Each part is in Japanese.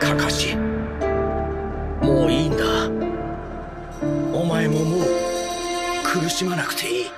カカシ、もういいんだ。お前ももう苦しまなくていい。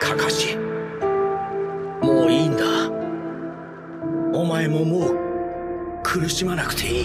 カカシ、もういいんだ。お前ももう苦しまなくていい。